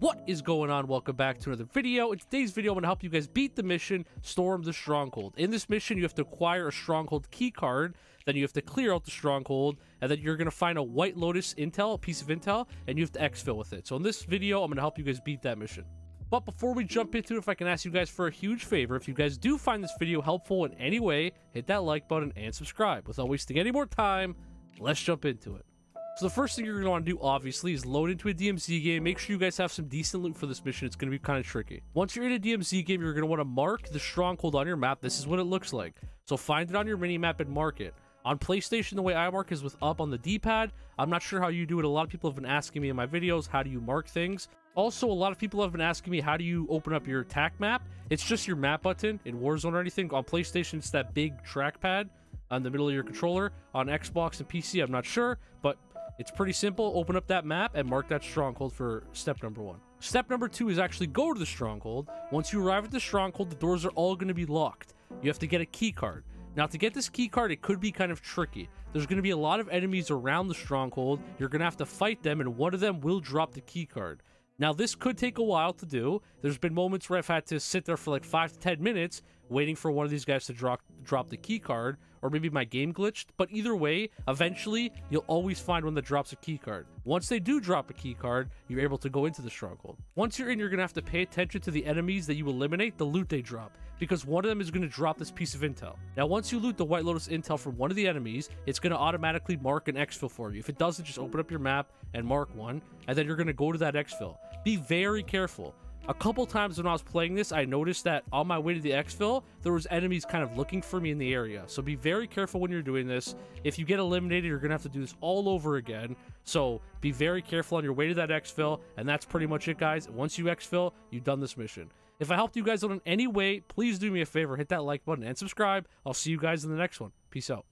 What is going on? Welcome back to another video. In today's video, I'm going to help you guys beat the mission, Storm the Stronghold. In this mission, you have to acquire a Stronghold keycard, then you have to clear out the Stronghold, and then you're going to find a white lotus intel, a piece of intel, and you have to exfil with it. So in this video, I'm going to help you guys beat that mission. But before we jump into it, if I can ask you guys for a huge favor, if you guys do find this video helpful in any way, hit that like button and subscribe. Without wasting any more time, let's jump into it. So the first thing you're going to want to do, obviously, is load into a DMZ game. Make sure you guys have some decent loot for this mission. It's going to be kind of tricky. Once you're in a DMZ game, you're going to want to mark the Stronghold on your map. This is what it looks like. So find it on your mini-map and mark it. On PlayStation, the way I mark is with up on the D-pad. I'm not sure how you do it. A lot of people have been asking me in my videos, how do you mark things? Also, a lot of people have been asking me, how do you open up your attack map? It's just your map button in Warzone or anything. On PlayStation, it's that big trackpad on the middle of your controller. On Xbox and PC, I'm not sure, but it's pretty simple. Open up that map and mark that Stronghold for step number one. Step number two is actually go to the Stronghold. Once you arrive at the Stronghold, the doors are all going to be locked. You have to get a key card. Now, to get this key card, it could be kind of tricky. There's going to be a lot of enemies around the Stronghold. You're going to have to fight them, and one of them will drop the key card. Now, this could take a while to do. There's been moments where I've had to sit there for like 5 to 10 minutes waiting for one of these guys to drop the key card, or maybe my game glitched. But either way, eventually, you'll always find one that drops a key card. Once they do drop a key card, you're able to go into the Stronghold. Once you're in, you're going to have to pay attention to the enemies that you eliminate, the loot they drop, because one of them is going to drop this piece of intel. Now, once you loot the white lotus intel from one of the enemies, it's going to automatically mark an exfil for you. If it doesn't, just open up your map and mark one, and then you're going to go to that exfil. Be very careful. A couple times when I was playing this, I noticed that on my way to the exfil, there was enemies kind of looking for me in the area. So be very careful when you're doing this. If you get eliminated, you're going to have to do this all over again. So be very careful on your way to that exfil. And that's pretty much it, guys. Once you exfil, you've done this mission. If I helped you guys out in any way, please do me a favor. Hit that like button and subscribe. I'll see you guys in the next one. Peace out.